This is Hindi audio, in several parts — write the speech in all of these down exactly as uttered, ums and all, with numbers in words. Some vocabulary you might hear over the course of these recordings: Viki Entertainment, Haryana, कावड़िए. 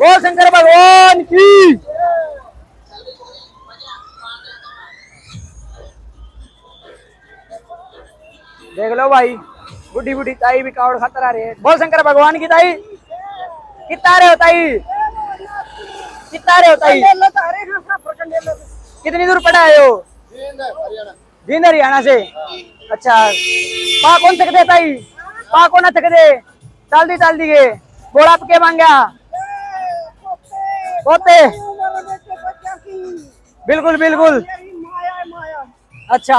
बोल शंकर भगवान की। देख लो भाई, बुढ़ी बुढ़ी ताई भी कावड़ खातर आ रही है। बोल शंकर भगवान की। ताई कितना रहे हो? ताई कितना रहे हो? ताई कितनी दूर पड़ा है हो? जींद हरियाणा से। अच्छा, पा कौन थक दे? ताई पा को ना थक दे, चाल दी चाल दी। बोला आप के मांगा होते। बिल्कुल बिल्कुल। अच्छा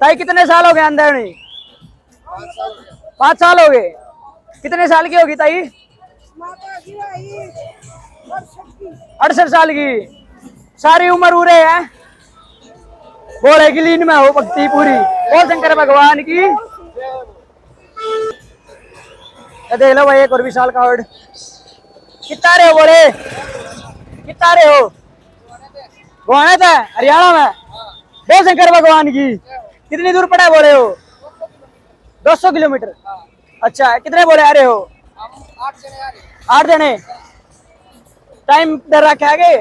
ताई कितने साल हो गए अंदर में? पाँच साल हो गए। कितने साल की होगी ताई? अड़सठ साल की। सारी उम्र उरे है बोले की लीन में हो भक्ति पूरी। बोल शंकर भगवान की। देख लो भाई, एक और भी साल का वर्ड। कितना रहे हो? बोले कितना रहे हो? गोहने था हरियाणा में। बोल शंकर भगवान की। कितनी दूर पड़ा है बोले हो? दो सौ किलोमीटर। अच्छा, कितने बोले आ रहे हो? आठ जने। टाइम डर रखा है आगे?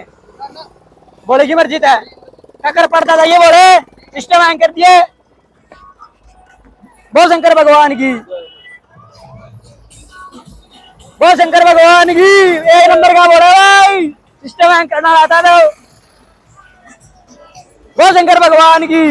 बोले की मर्जी था। टक्कर पड़ता था ये बोले सिस्टम हैंग कर दिए। बोल शंकर भगवान की। बोल शंकर भगवान की। एक नंबर का बोला भाई, सिस्टम हैंग करना आता था। बोल शंकर भगवान की।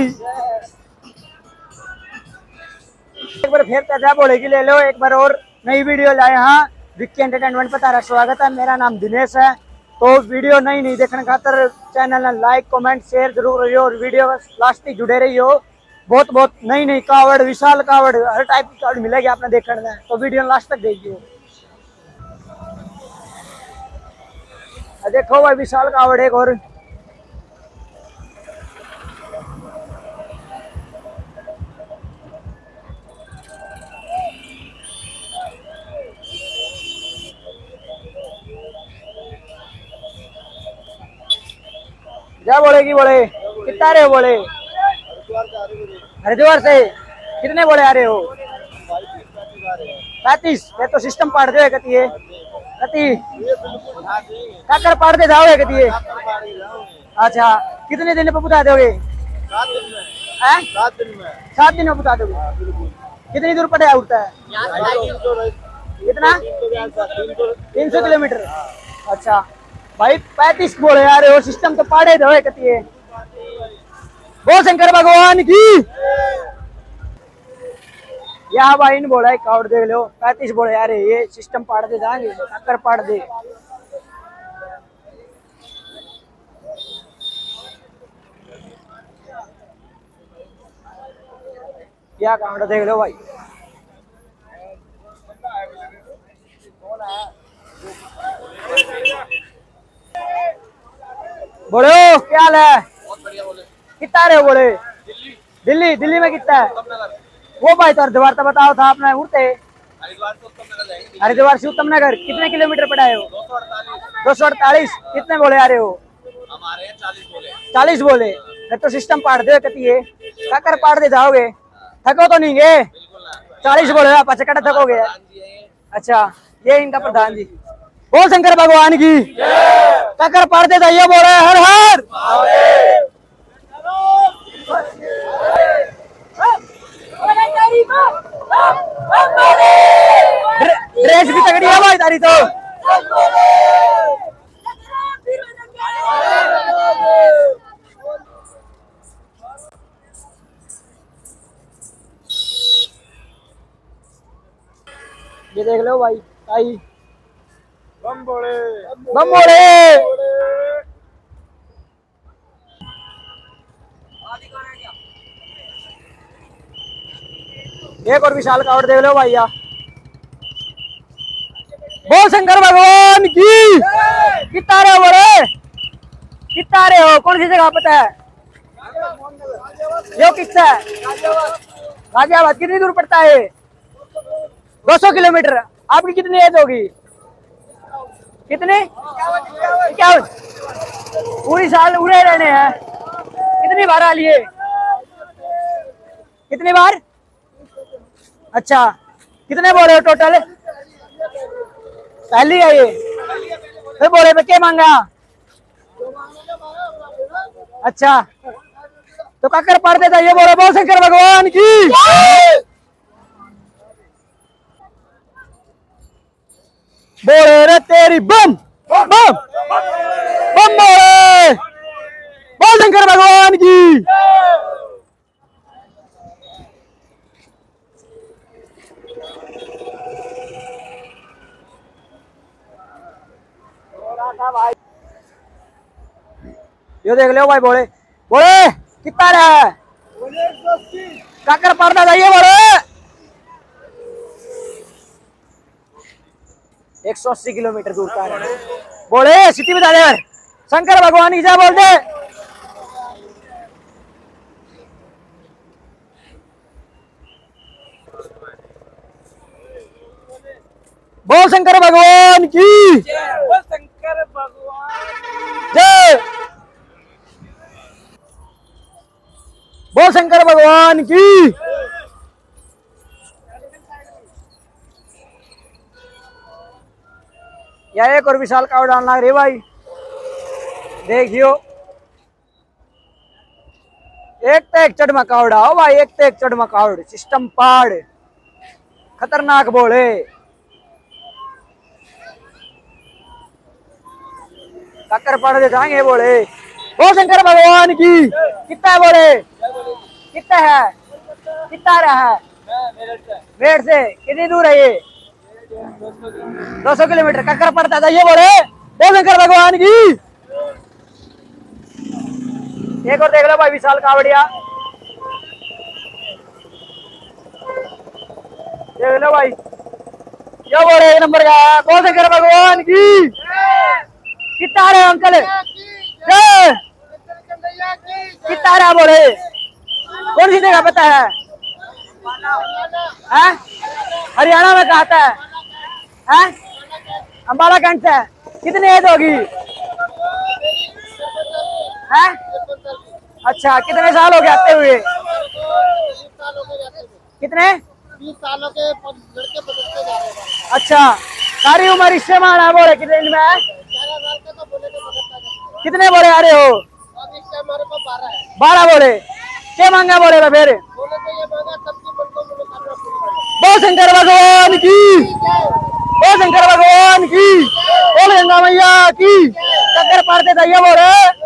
एक बार फिर पैसा बोले की ले लो। एक बार और नई वीडियो लाए। हाँ, विक्की एंटरटेनमेंट पर तारा स्वागत है। मेरा नाम दिनेश है। तो वीडियो नई नहीं देखने खातर चैनल ने लाइक कमेंट शेयर जरूर रहियो और वीडियो लास्ट तक जुड़े रहियो। बहुत बहुत नई नई कावड़, विशाल कावड़, हर टाइप की कावड़ मिलेगी आपने देखने। तो वीडियो लास्ट तक देखियो। देखो भाई विशाल कावड़ एक और। क्या बोलेगी? बोले कितना रहे हो? बोले हरिद्वार से। कितने बोले आ रहे हो? पैंतीस। ये तो सिस्टम पाड़ दे कती है कती काकर पाड़ दे जाओ कती है। अच्छा, कितने दिन में बता दोगे? सात दिन में। सात दिन में बता दोगे? कितनी दूर पड़े उड़ता है? कितना? तीन सौ किलोमीटर। अच्छा भाई, पैंतीस बोले यार और सिस्टम तो पाड़े दो कती है। बोल शंकर भगवान की। यहाँ भाई इन बोला कावड़ देख लो, पैंतीस बोले यार ये सिस्टम पाड़ दे जाएंगे, टक्कर पाड़ दे। क्या कावड़ देख लो भाई। बोलो क्या हाल है? कितना रहे हो? बोले दिल्ली। दिल्ली में कितना है? वो भाई तो हरिद्वार तो बताओ था आपने उड़ते। हरिद्वार से उत्तम नगर। कितने किलोमीटर पड़ा है? दो सौ अड़तालीस। कितने बोले आ रहे हो? चालीस बोले। तो सिस्टम पाड़ दे कती है, टक्कर पाड़ दे जाओगे। थको तो नहीं गए? चालीस बोले आप पचकट थकोगे। अच्छा, ये इनका प्रधान जी। बोल शंकर भगवान की। टक्कर पड़ते जाइए बोल रहे हर हर। ड्रेस भी तगड़ी है भाई तारी तो। ये देख लो भाई ताई। बम बोले बम बोले। एक और विशाल कावड़ देख लो भैया। बोल शंकर भगवान की। कितना रहे हो? बोले कितना रहे हो? कौन सी जगह पता है? यो किस्सा है गाजियाबाद। कितनी दूर पड़ता है? दो सौ किलोमीटर। आपकी कितनी एज होगी? कितने? क्या पूरी साल उड़े रहने हैं? कितनी बार आ लिए? कितनी बार? अच्छा, कितने बोले हो टोटल? पहली है ये फिर बोले पे क्या मांगा? अच्छा तो काकर पढ़ते थे ये बोले बोल शंकर भगवान की। बोले रे तेरी बम बम बम बोले बोल शंकर भगवान की। ये देख लो भाई बोले बोले कितना रहा है काकर पड़ता जाइए बोले एक सौ अस्सी किलोमीटर दूर का है बोले सिटी में जा रहे शंकर भगवान की जय बोल दे। बोल शंकर भगवान की बोल शंकर भगवान जय बोल शंकर भगवान की। यार एक और विशाल कावड़ डालना रे भाई देखियो एक तो एक चढ़ में कावड़ा हो भाई एक तो एक चढ़ में कावड़ सिस्टम पाड़ खतरनाक बोले टक्कर पड़ दे जाएंगे बोले बोल शंकर भगवान की। कितना बोले कितना है कितना रहा है मेरठ से कितनी दूर है ये दो सौ किलोमीटर कक्कर पड़ता था ये बोले बोल शंकर भगवान की। एक और देख लो भाई विशाल कावड़िया देख लो भाई ये बोले एक नंबर का बोल शंकर भगवान की। कितना रहे अंकल कितना रहा बोले कौन सी जगह पता है? है हरियाणा में कहता है, है? अम्बाला कैंट से कितनी एज होगी? है अच्छा कितने साल हो गए आते हुए? कितने बीस सालों के लड़के बदलते जा रहे हैं। अच्छा सारी उम्र इससे माना बोले कितने दिन में है? कितने बोले आ रहे हो? बारह बोले क्या मांगा बोले फिर? बोल शंकर भगवान की बोल शंकर भगवान की बोल गंगा मैया की। चक्कर पड़ते जाइए बोले